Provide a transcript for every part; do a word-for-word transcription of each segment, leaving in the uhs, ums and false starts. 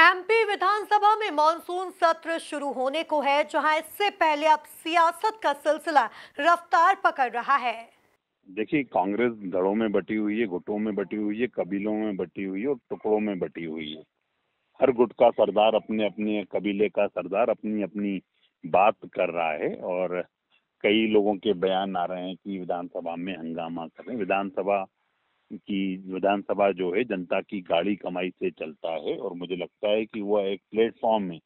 MP विधानसभा में monsoon सत्र शुरू होने को है, जहां इससे पहले अब सियासत का सिलसिला रफ्तार पकड़ रहा है। देखिए, कांग्रेस दलों में बटी हुई है, गुटों में बटी हुई है, कबीलों में बटी हुई है और टुकड़ों में बटी हुई है। हर गुट का सरदार, अपने अपने कबीले का सरदार अपनी अपनी बात कर रहा है और कई लोगों के बयान आ रहे हैं कि विधानसभा में हंगामा करें। विधानसभा कि विधानसभा जो है जनता की गाड़ी कमाई से चलता है और मुझे लगता है कि वह एक प्लेटफॉर्म है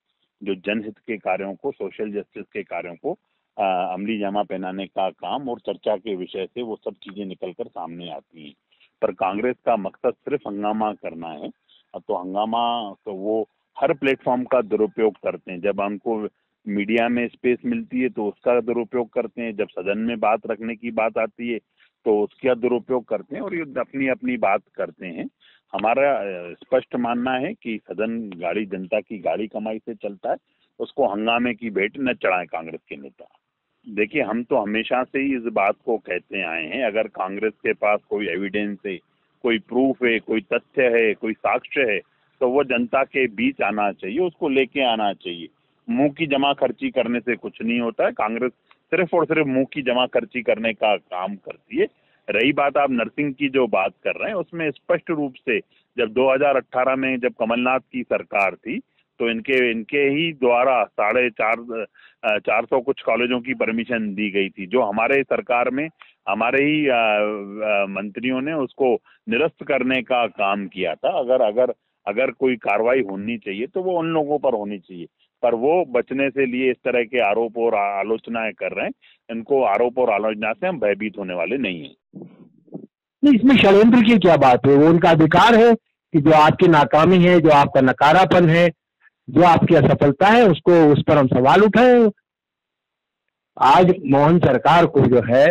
जो जनहित के कार्यों को, सोशल जस्टिस के कार्यों को आ, अमली जामा पहनाने का काम और चर्चा के विषय से वो सब चीज़ें निकलकर सामने आती हैं। पर कांग्रेस का मकसद सिर्फ हंगामा करना है। तो हंगामा तो वो हर प्लेटफॉर्म का दुरुपयोग करते हैं। जब उनको मीडिया में स्पेस मिलती है तो उसका दुरुपयोग करते हैं, जब सदन में बात रखने की बात आती है तो उसका दुरुपयोग करते हैं और ये अपनी अपनी बात करते हैं। हमारा स्पष्ट मानना है कि सदन गाड़ी जनता की गाड़ी कमाई से चलता है, उसको हंगामे की भेंट न चढ़ाएं कांग्रेस के नेता। देखिए, हम तो हमेशा से ही इस बात को कहते आए हैं, अगर कांग्रेस के पास कोई एविडेंस है, कोई प्रूफ है, कोई तथ्य है, कोई साक्ष्य है तो वो जनता के बीच आना चाहिए, उसको लेके आना चाहिए। मुंह की जमा खर्ची करने से कुछ नहीं होता है। कांग्रेस सिर्फ और सिर्फ मुंह की जमा खर्ची करने का काम करती है। रही बात आप नर्सिंग की जो बात कर रहे हैं, उसमें स्पष्ट रूप से जब दो हज़ार अठारह में जब कमलनाथ की सरकार थी तो इनके इनके ही द्वारा साढ़े चार चार सौ कुछ कॉलेजों की परमिशन दी गई थी, जो हमारे सरकार में हमारे ही आ, आ, मंत्रियों ने उसको निरस्त करने का काम किया था। अगर अगर अगर कोई कार्रवाई होनी चाहिए तो वो उन लोगों पर होनी चाहिए, पर वो बचने से लिए इस तरह के आरोप और आलोचनाएं कर रहे हैं। इनको आरोप और आलोचना से हम भयभीत होने वाले नहीं हैं। नहीं, इसमें षड्यंत्र की क्या बात है? वो उनका अधिकार है कि जो आपकी नाकामी है, जो आपका नकारापन है, जो आपकी असफलता है, उसको उस पर हम सवाल उठाएं। आज मोहन सरकार को जो है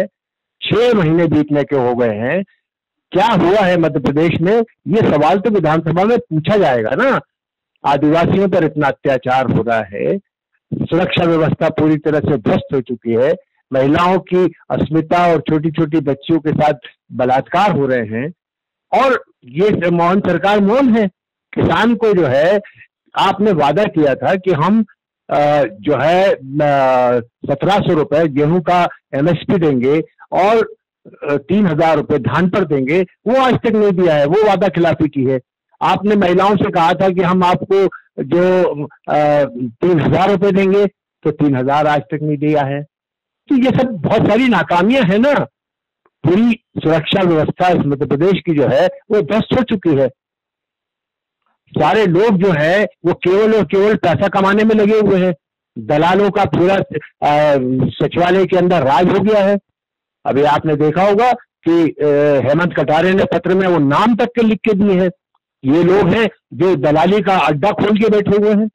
छह महीने बीतने के हो गए हैं, क्या हुआ है मध्य प्रदेश में? ये सवाल तो विधानसभा में पूछा जाएगा ना। आदिवासियों पर इतना अत्याचार हो रहा है, सुरक्षा व्यवस्था पूरी तरह से ध्वस्त हो चुकी है, महिलाओं की अस्मिता और छोटी छोटी बच्चियों के साथ बलात्कार हो रहे हैं और ये मौन सरकार मौन है। किसान को जो है आपने वादा किया था कि हम जो है सत्रह सौ रुपये गेहूं का एमएसपी देंगे और तीन हजार रुपये धान पर देंगे, वो आज तक नहीं दिया है, वो वादा खिलाफी की है। आपने महिलाओं से कहा था कि हम आपको जो तीन हजार रुपये देंगे, तो तीन हजार आज तक नहीं दिया है। तो ये सब बहुत सारी नाकामियां हैं ना। पूरी सुरक्षा व्यवस्था इस मध्य प्रदेश की जो है वो ध्वस्त हो चुकी है। सारे लोग जो है वो केवल और केवल पैसा कमाने में लगे हुए हैं। दलालों का पूरा सचिवालय के अंदर राज हो गया है। अभी आपने देखा होगा कि हेमंत कटारे ने पत्र में वो नाम तक के लिख के दिए हैं। ये लोग हैं जो दलाली का अड्डा खोल के बैठे हुए हैं।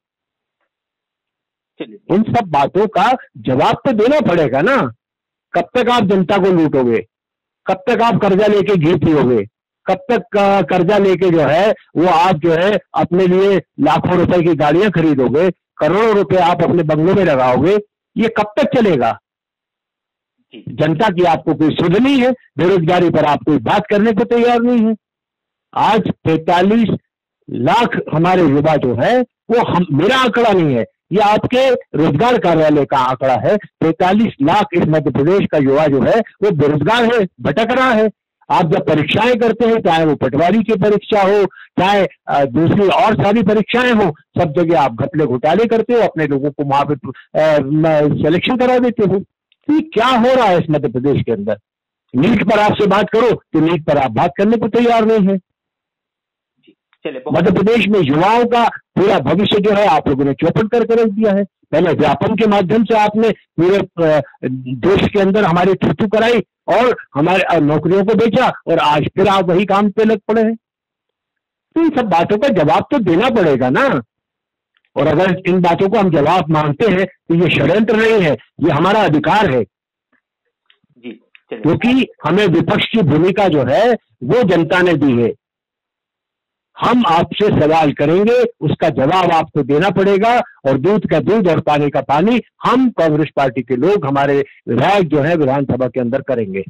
इन सब बातों का जवाब तो देना पड़ेगा ना। कब तक आप जनता को लूटोगे? कब तक आप कर्जा लेके घी पियोगे? कब तक कर्जा लेके जो है वो आप जो है अपने लिए लाखों रुपए की गाड़ियां खरीदोगे, करोड़ों रुपए आप अपने बंगलों में लगाओगे? ये कब तक चलेगा? जनता की आपको कोई सुध नहीं है, बेरोजगारी पर आप कोई बात करने को तैयार नहीं है। आज पैंतालीस लाख हमारे युवा जो है वो हम, मेरा आंकड़ा नहीं है, ये आपके रोजगार कार्यालय का आंकड़ा है। पैंतालीस लाख इस मध्य प्रदेश का युवा जो है वो बेरोजगार है, भटक रहा है। आप जब परीक्षाएं करते हैं, चाहे वो पटवारी की परीक्षा हो, चाहे दूसरी और सारी परीक्षाएं हो, सब जगह आप घपले घोटाले करते हो, अपने लोगों को वहां पर सिलेक्शन करा देते हो। ये क्या हो रहा है इस मध्य प्रदेश के अंदर? नीट पर आपसे बात करो तो नीट पर आप बात करने को तैयार नहीं है। मध्य प्रदेश में युवाओं का पूरा भविष्य जो है आप लोगों ने चौपट करके रख दिया है। पहले व्यापम के माध्यम से आपने पूरे देश के अंदर हमारी थूथू कराई और हमारे नौकरियों को बेचा और आज फिर आप वही काम पे लग पड़े हैं। तो इन सब बातों का जवाब तो देना पड़ेगा ना। और अगर इन बातों को हम जवाब मांगते हैं तो ये षड्यंत्र नहीं है, ये हमारा अधिकार है, क्योंकि हमें विपक्ष की भूमिका जो है वो जनता ने दी है। हम आपसे सवाल करेंगे, उसका जवाब आपको देना पड़ेगा और दूध का दूध और पानी का पानी हम कांग्रेस पार्टी के लोग, हमारे विधायक जो है विधानसभा के अंदर करेंगे।